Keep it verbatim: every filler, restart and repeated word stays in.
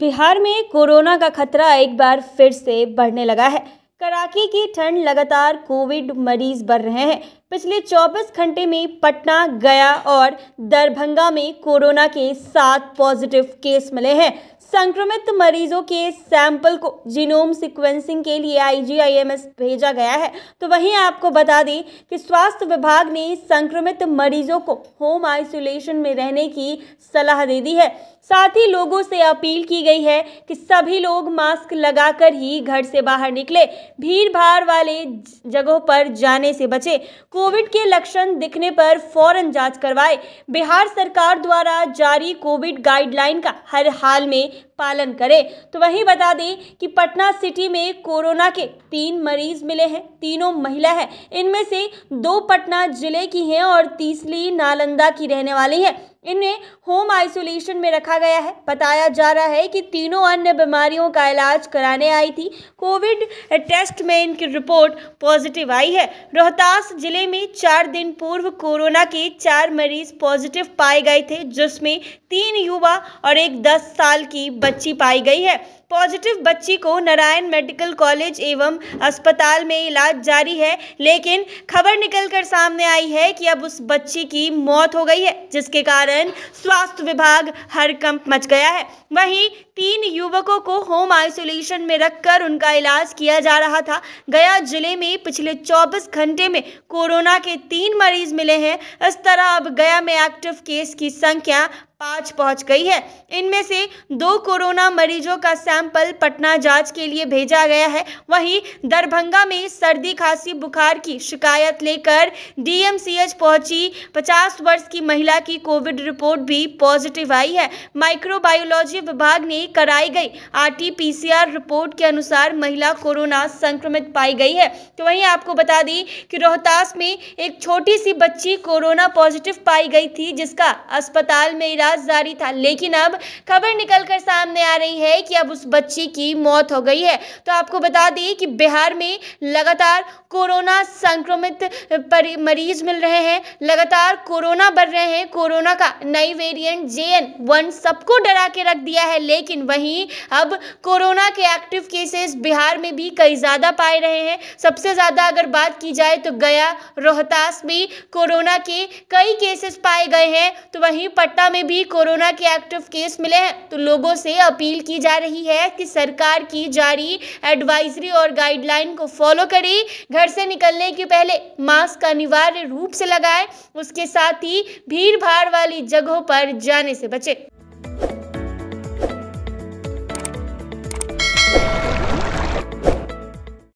बिहार में कोरोना का खतरा एक बार फिर से बढ़ने लगा है। कड़ाके की ठंड, लगातार कोविड मरीज बढ़ रहे हैं। पिछले चौबीस घंटे में पटना, गया और दरभंगा में कोरोना के सात पॉजिटिव केस मिले हैं। संक्रमित मरीजों के सैंपल को जीनोम सीक्वेंसिंग के लिए आई जी आई एम एस भेजा गया है। तो वहीं आपको बता दें कि स्वास्थ्य विभाग ने संक्रमित मरीजों को होम आइसोलेशन में रहने की सलाह दे दी है। साथ ही लोगों से अपील की गई है कि सभी लोग मास्क लगाकर ही घर से बाहर निकले, भीड़ भाड़ वाले जगहों पर जाने से बचे, कोविड के लक्षण दिखने पर फौरन जांच करवाए। बिहार सरकार द्वारा जारी कोविड गाइडलाइन का हर हाल में पालन करें। तो वहीं बता दें कि पटना सिटी में कोरोना के तीन मरीज मिले हैं, तीनों महिला हैं। इनमें से दो पटना जिले की हैं और तीसरी नालंदा की रहने वाली है। इन्हें होम आइसोलेशन में रखा गया है। बताया जा रहा है कि तीनों अन्य बीमारियों का इलाज कराने आई थी। कोविड टेस्ट में इनकी रिपोर्ट पॉजिटिव आई है। रोहतास जिले में चार दिन पूर्व कोरोना के चार मरीज पॉजिटिव पाए गए थे, जिसमें तीन युवा और एक दस साल की बच्ची पाई गई है। पॉजिटिव बच्ची को नारायण मेडिकल कॉलेज एवं अस्पताल में इलाज जारी है, लेकिन खबर निकलकर सामने आई है कि अब उस बच्ची की मौत हो गई है, जिसके कारण स्वास्थ्य विभाग हड़कंप मच गया है। वहीं तीन युवकों को होम आइसोलेशन में रखकर उनका इलाज किया जा रहा था। गया जिले में पिछले चौबीस घंटे में कोरोना के तीन मरीज मिले हैं। इस तरह अब गया में एक्टिव केस की संख्या पाँच पहुंच गई है। इनमें से दो कोरोना मरीजों का सैंपल पटना जांच के लिए भेजा गया है। वहीं दरभंगा में सर्दी, खांसी, बुखार की शिकायत लेकर डी एम सी एच पहुंची पचास वर्ष की महिला की कोविड रिपोर्ट भी पॉजिटिव आई है। माइक्रोबायोलॉजी विभाग ने कराई गई R T P C R report के अनुसार महिला कोरोना संक्रमित पाई गई है। तो वहीं आपको बता दी कि रोहतास में एक छोटी सी बच्ची कोरोना पॉजिटिव पाई गई थी, जिसका अस्पताल में इलाज जारी था, लेकिन अब खबर निकलकर सामने आ रही है कि अब उस बच्ची की मौत हो गई है। तो आपको बता दें कि बिहार में लगातार कोरोना संक्रमित मरीज मिल रहे हैं, लगातार कोरोना बढ़ रहे हैं। कोरोना का नई वेरिएंट जे एन वन सबको डरा के रख दिया है, लेकिन वहीं अब कोरोना के एक्टिव केसेस बिहार में भी कई ज्यादा पाए रहे हैं। सबसे ज्यादा अगर बात की जाए तो गया, रोहतास में कोरोना के कई केसेस पाए गए हैं। तो वहीं पटना में भी कोरोना के एक्टिव केस मिले हैं। तो लोगों से अपील की जा रही है कि सरकार की जारी एडवाइजरी और गाइडलाइन को फॉलो करें। घर से निकलने के पहले मास्क अनिवार्य रूप से लगाएं, उसके साथ ही भीड़ भाड़ वाली जगहों पर जाने से बचें।